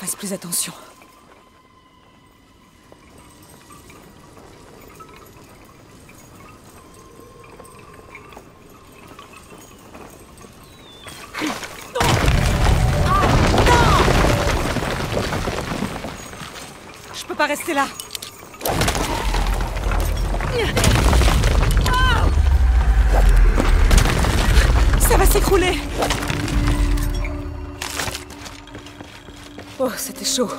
je fasse plus attention. Je peux pas rester là. Ça va s'écrouler. Oh, c'était chaud.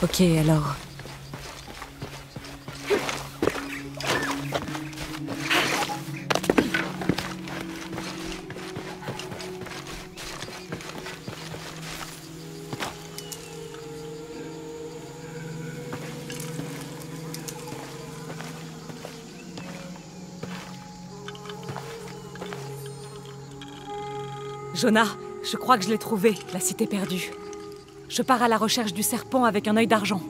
Ok, alors... Jonah, je crois que je l'ai trouvé, la cité perdue. Je pars à la recherche du serpent avec un œil d'argent.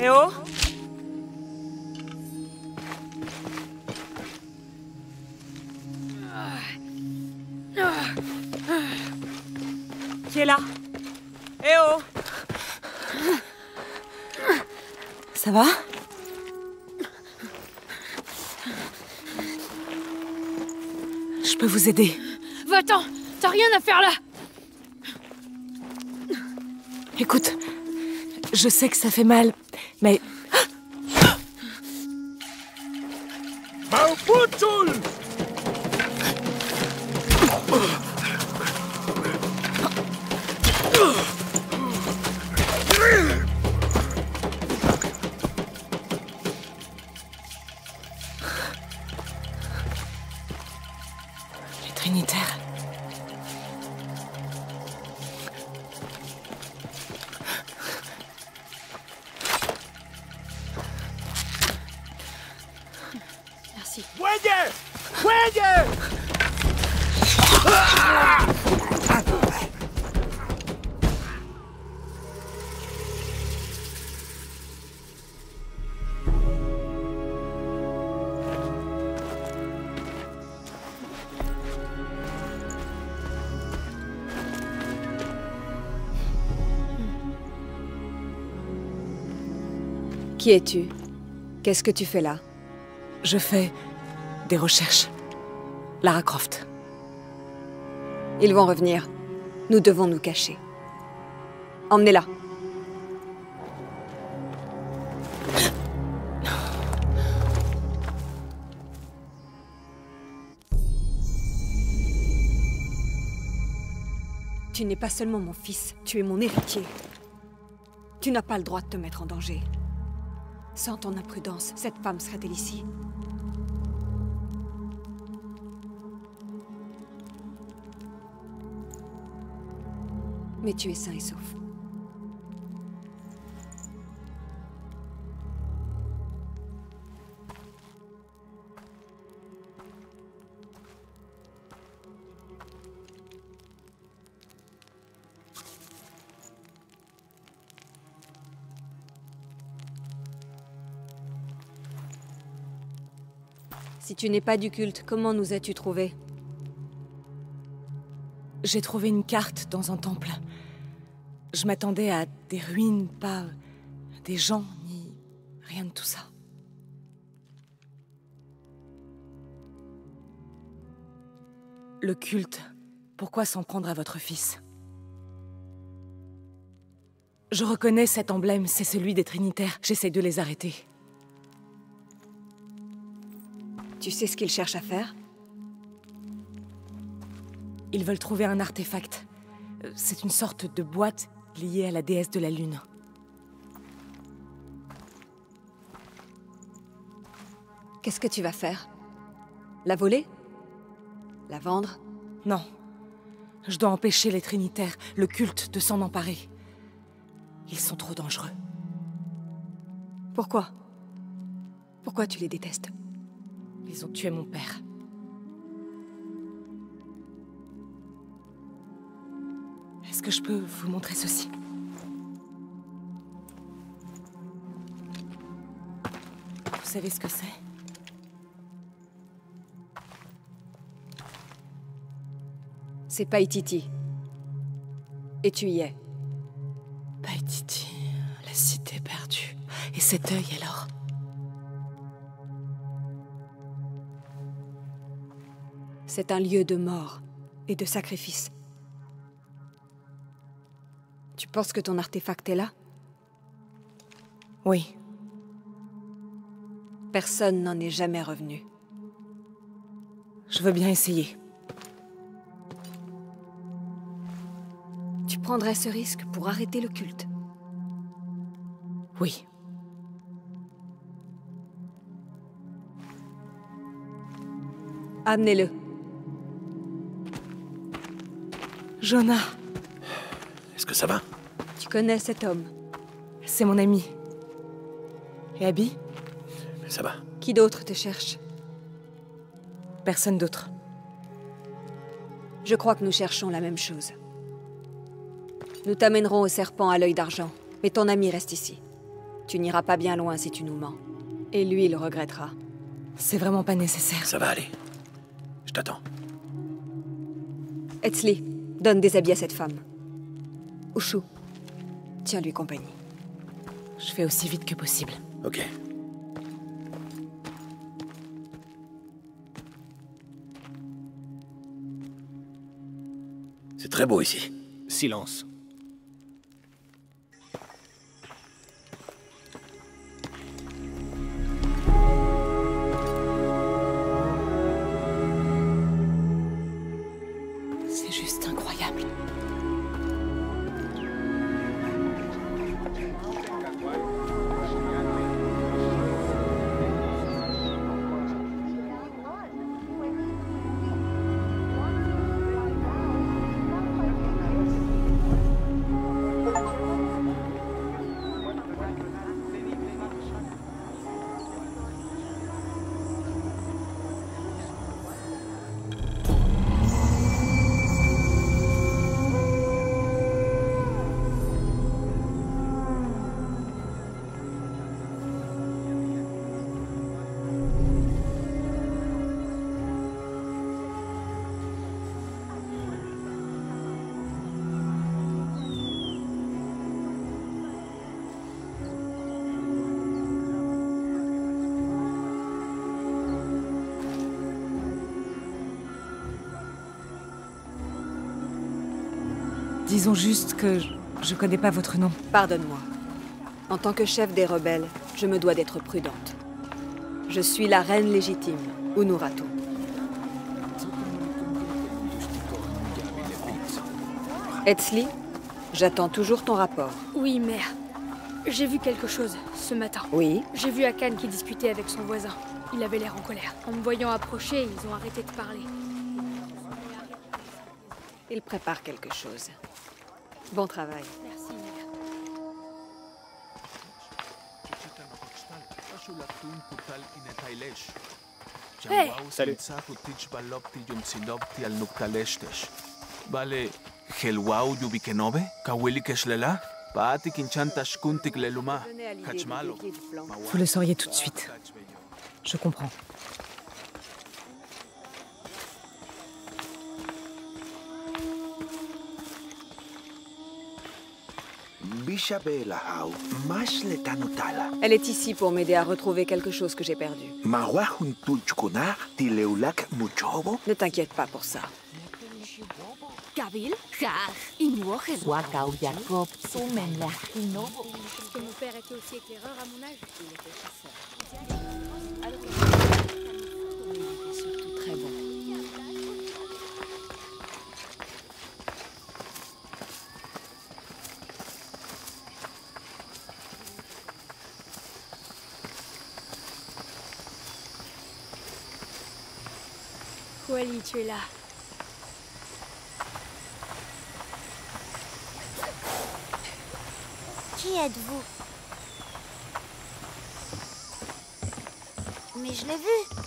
Eh oh! Qui est là? Eh oh! Ça va? Je peux vous aider. Va-t'en! T'as rien à faire là! Écoute, je sais que ça fait mal, mais... Qui es-tu? Qu'est-ce que tu fais là? Je fais des recherches. Lara Croft. Ils vont revenir. Nous devons nous cacher. Emmenez-la. Tu n'es pas seulement mon fils, tu es mon héritier. Tu n'as pas le droit de te mettre en danger. Sans ton imprudence, cette femme serait-elle ici? Mais tu es sain et sauf. Si tu n'es pas du culte, comment nous as-tu trouvés? J'ai trouvé une carte dans un temple. Je m'attendais à des ruines, pas des gens, ni rien de tout ça. Le culte, pourquoi s'en prendre à votre fils ? Je reconnais cet emblème, c'est celui des Trinitaires. J'essaie de les arrêter. Tu sais ce qu'ils cherchent à faire? Ils veulent trouver un artefact. C'est une sorte de boîte liée à la déesse de la Lune. Qu'est-ce que tu vas faire? La voler? La vendre? Non. Je dois empêcher les Trinitaires, le culte, de s'en emparer. Ils sont trop dangereux. Pourquoi? Pourquoi tu les détestes? Ils ont tué mon père. Est-ce que je peux vous montrer ceci? Vous savez ce que c'est? C'est Paititi. Et tu y es. Paititi, la cité perdue. Et cet œil alors? C'est un lieu de mort et de sacrifice. Tu penses que ton artefact est là? Oui. Personne n'en est jamais revenu. Je veux bien essayer. Tu prendrais ce risque pour arrêter le culte? Oui. Amenez-le. Jonah. Est-ce que ça va? Tu connais cet homme? C'est mon ami. Et Abby? Ça va. Qui d'autre te cherche? Personne d'autre. Je crois que nous cherchons la même chose. Nous t'amènerons au serpent à l'œil d'argent, mais ton ami reste ici. Tu n'iras pas bien loin si tu nous mens. Et lui, il regrettera. C'est vraiment pas nécessaire. Ça va aller. Je t'attends. Edsley. Donne des habits à cette femme. Ocho, tiens-lui compagnie. Je fais aussi vite que possible. Ok. C'est très beau ici. Silence. Disons juste que je connais pas votre nom. Pardonne-moi. En tant que chef des rebelles, je me dois d'être prudente. Je suis la reine légitime, Unuratu. Hetzli, j'attends toujours ton rapport. Oui, mère. J'ai vu quelque chose ce matin. Oui? J'ai vu Akan qui discutait avec son voisin. Il avait l'air en colère. En me voyant approcher, ils ont arrêté de parler. Il prépare quelque chose. Bon travail. Merci, mère. Hey! Salut. Vous le sauriez tout de suite. Je comprends. Elle est ici pour m'aider à retrouver quelque chose que j'ai perdu. Ne t'inquiète pas pour ça. Kabil, Jah, Inwogen, Wakao, Jacob, Soumen, la Inobo. Parce que mon père était aussi éclaireur à mon âge. Il était chasseur. Alors, il était surtout très bon. Wally, tu es là. Qui êtes-vous? Mais je l'ai vu.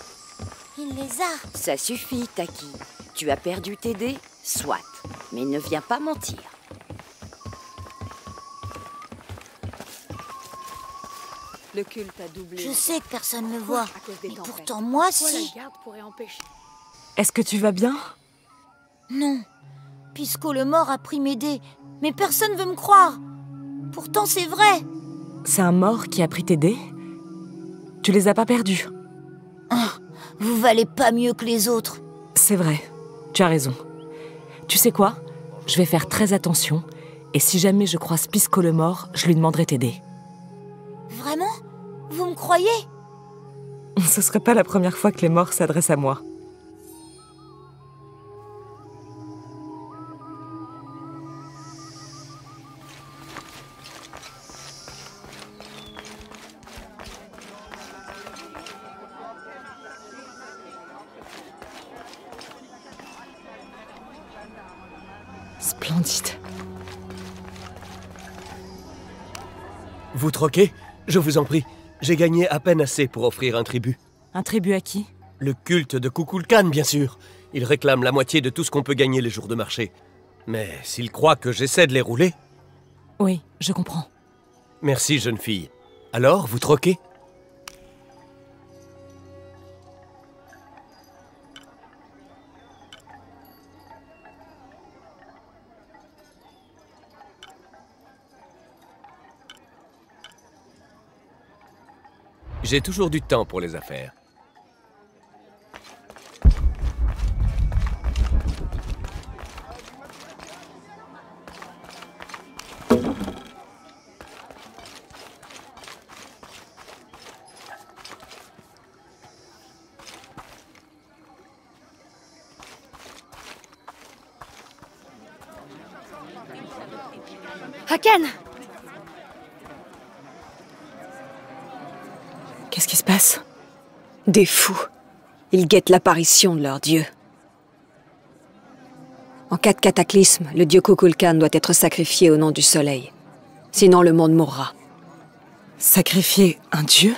Il les a. Ça suffit, Taki. Tu as perdu tes dés, soit. Mais ne viens pas mentir. Le culte a doublé. Je sais que personne ne voit. Mais pourtant, moi, si. La garde pourrait empêcher. Est-ce que tu vas bien? Non. Pisco le mort a pris mes dés, mais personne veut me croire. Pourtant c'est vrai. C'est un mort qui a pris tes dés? Tu les as pas perdus. Oh, vous valez pas mieux que les autres. C'est vrai, tu as raison. Tu sais quoi? Je vais faire très attention, et si jamais je croise Pisco le mort, je lui demanderai tes dés. Vraiment? Vous me croyez? Ce serait pas la première fois que les morts s'adressent à moi. Vous troquez? Je vous en prie. J'ai gagné à peine assez pour offrir un tribut. Un tribut à qui? Le culte de Kukulkan, bien sûr. Il réclame la moitié de tout ce qu'on peut gagner les jours de marché. Mais s'il croit que j'essaie de les rouler... Oui, je comprends. Merci, jeune fille. Alors, vous troquez? J'ai toujours du temps pour les affaires. Akan! Qu'est-ce qui se passe? Des fous. Ils guettent l'apparition de leur dieu. En cas de cataclysme, le dieu Kukulkan doit être sacrifié au nom du soleil. Sinon, le monde mourra. Sacrifier un dieu?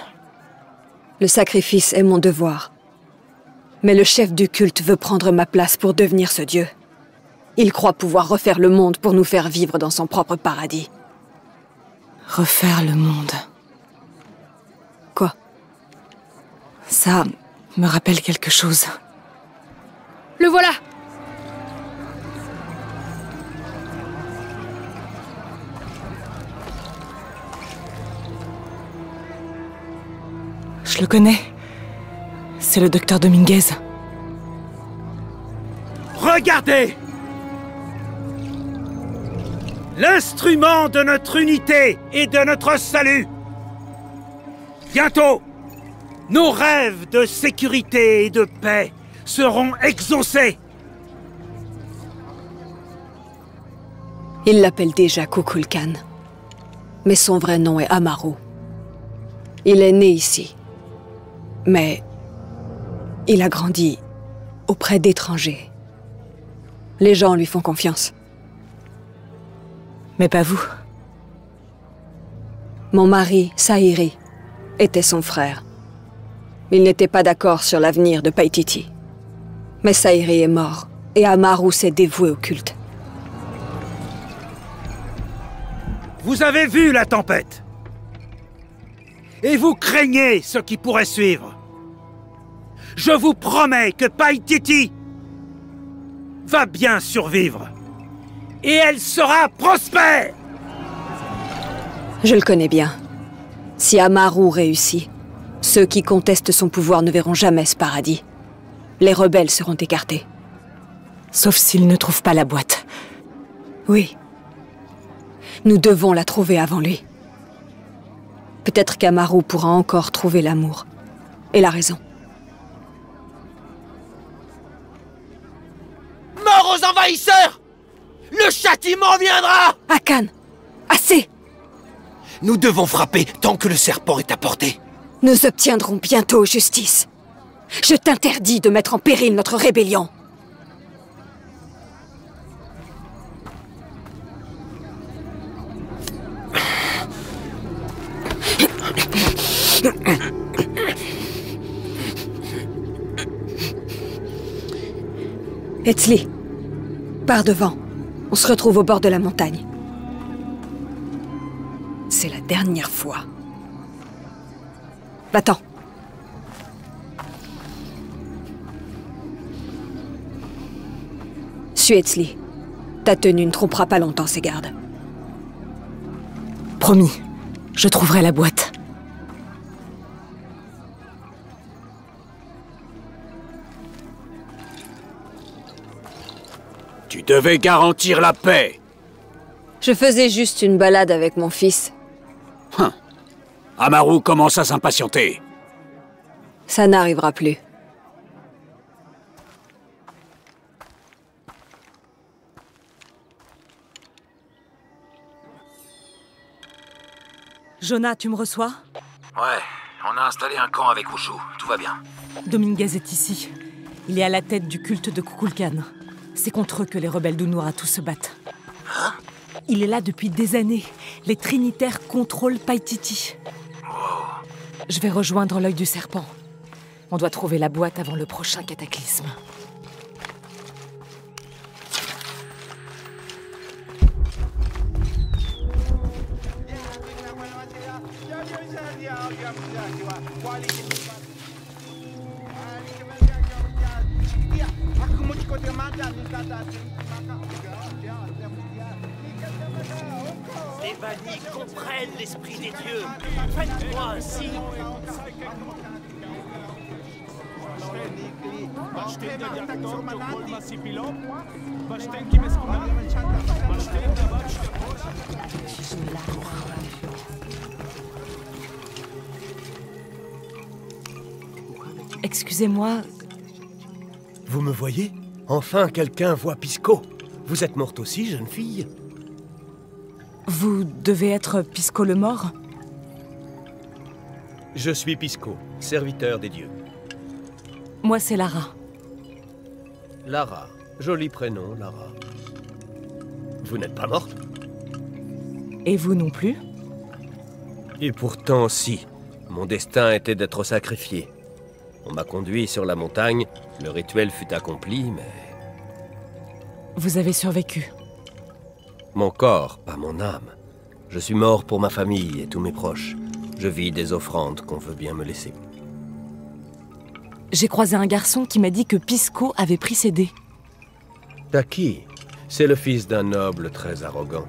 Le sacrifice est mon devoir. Mais le chef du culte veut prendre ma place pour devenir ce dieu. Il croit pouvoir refaire le monde pour nous faire vivre dans son propre paradis. Refaire le monde... Ça me rappelle quelque chose. Le voilà! Je le connais. C'est le docteur Dominguez. Regardez! L'instrument de notre unité et de notre salut! Bientôt! Nos rêves de sécurité et de paix seront exaucés. Il l'appelle déjà Kukulkan, mais son vrai nom est Amaru. Il est né ici, mais il a grandi auprès d'étrangers. Les gens lui font confiance. Mais pas vous. Mon mari, Sayri, était son frère. Il n'était pas d'accord sur l'avenir de Paititi. Mais Sahiri est mort, et Amaru s'est dévoué au culte. Vous avez vu la tempête. Et vous craignez ce qui pourrait suivre. Je vous promets que Paititi va bien survivre. Et elle sera prospère. Je le connais bien. Si Amaru réussit, ceux qui contestent son pouvoir ne verront jamais ce paradis. Les rebelles seront écartés. Sauf s'ils ne trouvent pas la boîte. Oui. Nous devons la trouver avant lui. Peut-être qu'Amaru pourra encore trouver l'amour. Et la raison. Mort aux envahisseurs! Le châtiment viendra! Akan! Assez! Nous devons frapper tant que le serpent est à portée. Nous obtiendrons bientôt justice. Je t'interdis de mettre en péril notre rébellion. Hetzli, pars devant. On se retrouve au bord de la montagne. C'est la dernière fois. Va-t'en. Suetzli, ta tenue ne trompera pas longtemps ses gardes. Promis, je trouverai la boîte. Tu devais garantir la paix. Je faisais juste une balade avec mon fils. Hum. Amaru commence à s'impatienter. Ça n'arrivera plus. Jonah, tu me reçois? Ouais, on a installé un camp avec Ocho, tout va bien. Dominguez est ici. Il est à la tête du culte de Kukulkan. C'est contre eux que les rebelles d'Unuratu se battent. Hein? Il est là depuis des années. Les Trinitaires contrôlent Paititi. Wow. Je vais rejoindre l'œil du serpent. On doit trouver la boîte avant le prochain cataclysme. Les vanilles comprennent l'esprit des dieux. Faites-moi ainsi. Excusez-moi. Vous me voyez? Enfin, quelqu'un voit Pisco. Vous êtes morte aussi, jeune fille? Vous devez être Pisco le mort? Je suis Pisco, serviteur des dieux. Moi, c'est Lara. Lara. Joli prénom, Lara. Vous n'êtes pas morte? Et vous non plus? Et pourtant, si. Mon destin était d'être sacrifié. On m'a conduit sur la montagne, le rituel fut accompli, mais... Vous avez survécu. Mon corps, pas mon âme. Je suis mort pour ma famille et tous mes proches. Je vis des offrandes qu'on veut bien me laisser. J'ai croisé un garçon qui m'a dit que Pisco avait pris ses dés. Taki, c'est le fils d'un noble très arrogant.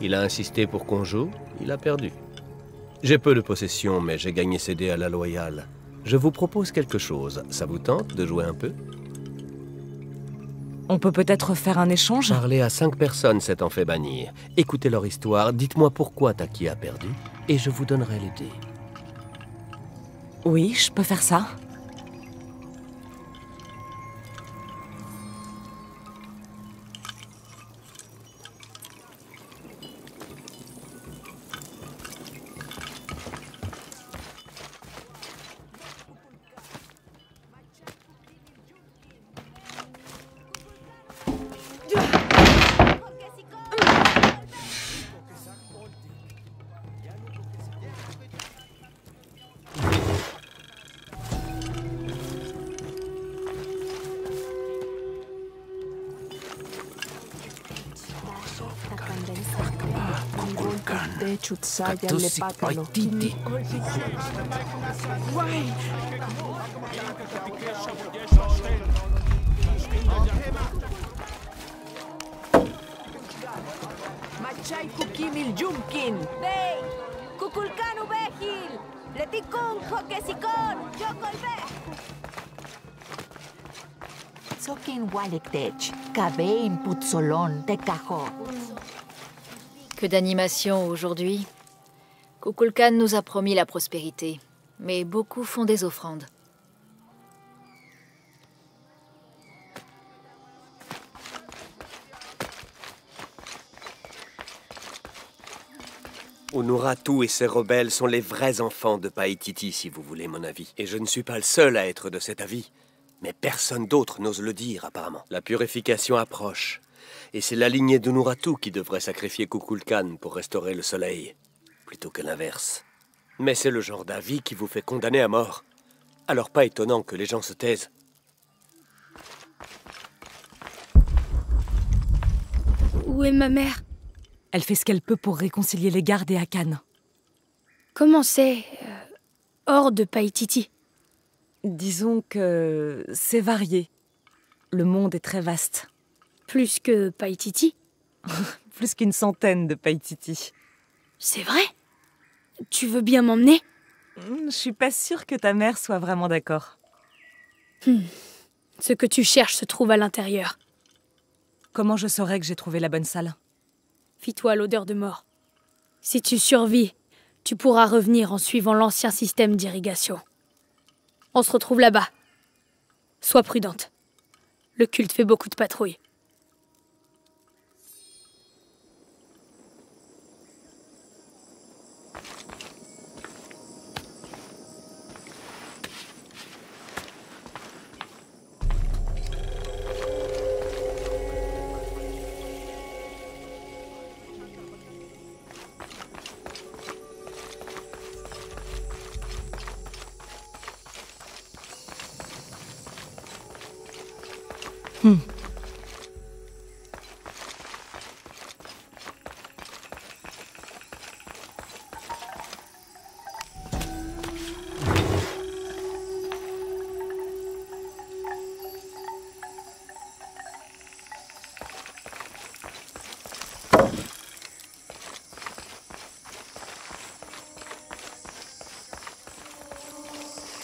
Il a insisté pour qu'on joue, il a perdu. J'ai peu de possessions, mais j'ai gagné ses dés à la loyale. Je vous propose quelque chose. Ça vous tente de jouer un peu? On peut peut-être faire un échange? Parler à 5 personnes s'est en fait bannir. Écoutez leur histoire, dites-moi pourquoi Taki a perdu, et je vous donnerai les dés. Oui, je peux faire ça. Katusik Paititi. Machai kukimil jumkin. Bey, kukulkan ubehil. Letikon hokesikon. Chokolbe. sokin waletech, kabein putsolon tekaho. Que d'animation aujourd'hui. Kukulkan nous a promis la prospérité, mais beaucoup font des offrandes. Unuratu et ses rebelles sont les vrais enfants de Paititi, si vous voulez mon avis. Et je ne suis pas le seul à être de cet avis. Mais personne d'autre n'ose le dire, apparemment. La purification approche. Et c'est la lignée d'Unuratu qui devrait sacrifier Kukulkan pour restaurer le soleil, plutôt que l'inverse. Mais c'est le genre d'avis qui vous fait condamner à mort. Alors pas étonnant que les gens se taisent. Où est ma mère ? Elle fait ce qu'elle peut pour réconcilier les gardes et Akan. Comment c'est hors de Paititi? Disons que c'est varié. Le monde est très vaste. Plus que Paititi? Plus qu'une centaine de Paititi. C'est vrai? Tu veux bien m'emmener? Je suis pas sûre que ta mère soit vraiment d'accord. Ce que tu cherches se trouve à l'intérieur. Comment je saurais que j'ai trouvé la bonne salle? Fie-toi à l'odeur de mort. Si tu survis, tu pourras revenir en suivant l'ancien système d'irrigation. On se retrouve là-bas. Sois prudente. Le culte fait beaucoup de patrouilles.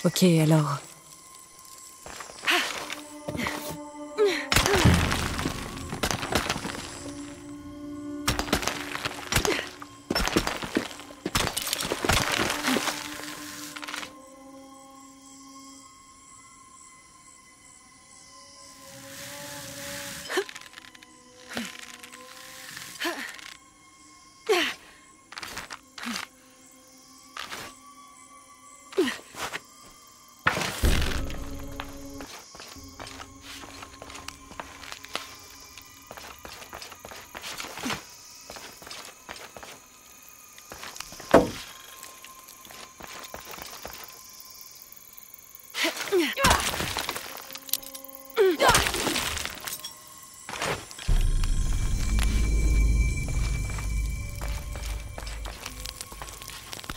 Ok, alors...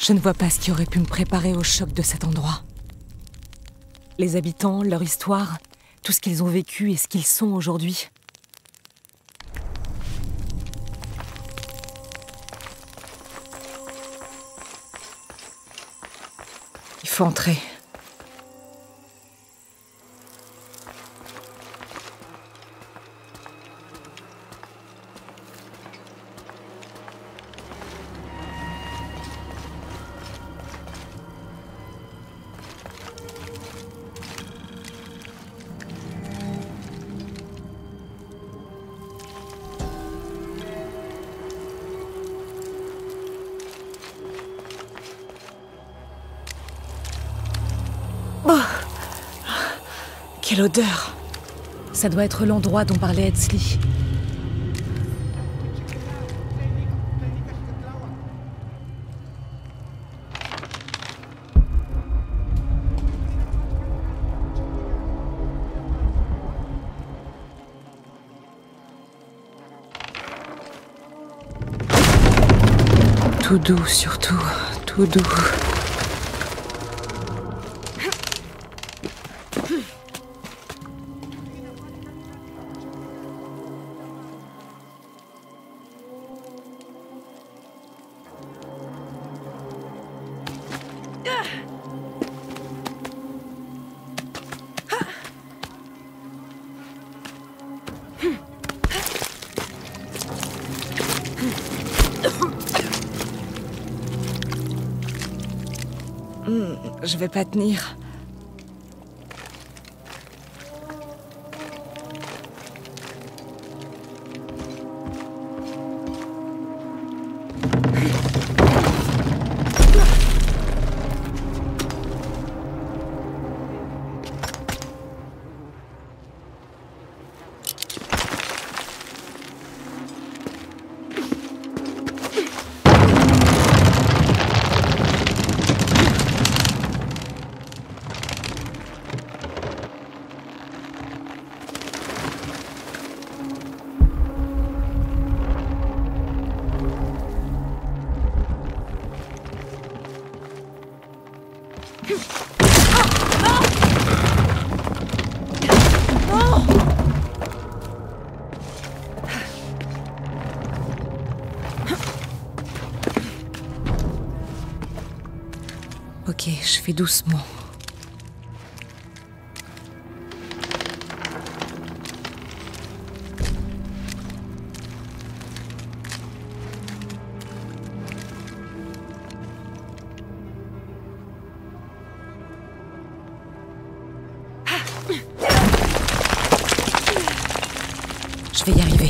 Je ne vois pas ce qui aurait pu me préparer au choc de cet endroit. Les habitants, leur histoire, tout ce qu'ils ont vécu et ce qu'ils sont aujourd'hui. Il faut entrer. Quelle odeur! Ça doit être l'endroit dont parlait Edsley. Tout doux surtout, tout doux. Je vais pas tenir. Ok, je fais doucement. Je vais y arriver.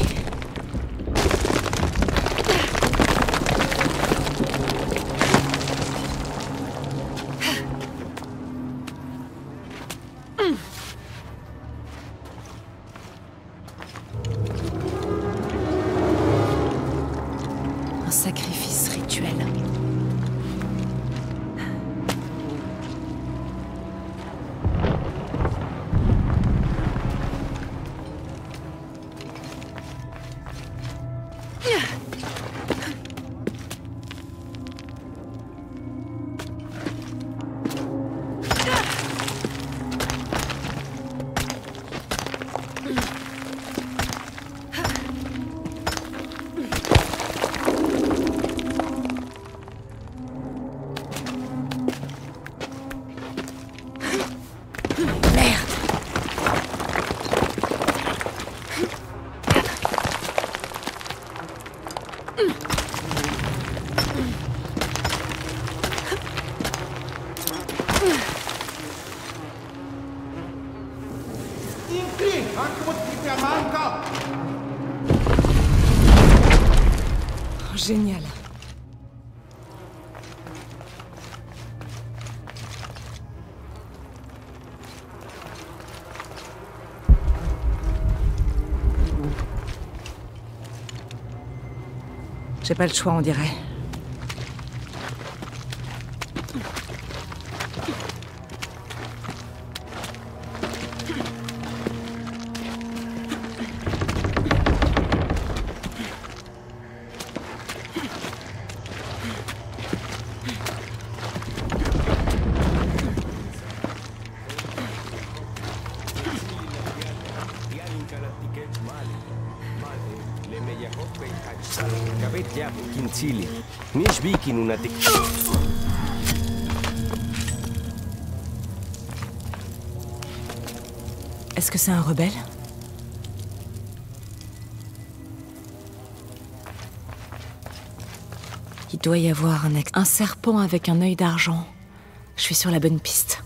Génial. J'ai pas le choix, on dirait. Est-ce que c'est un rebelle? Il doit y avoir un serpent avec un œil d'argent. Je suis sur la bonne piste.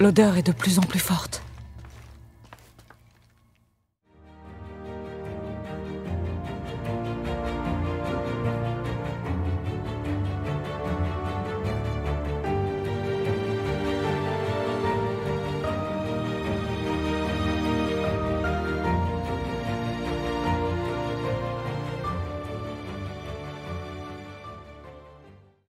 L'odeur est de plus en plus forte.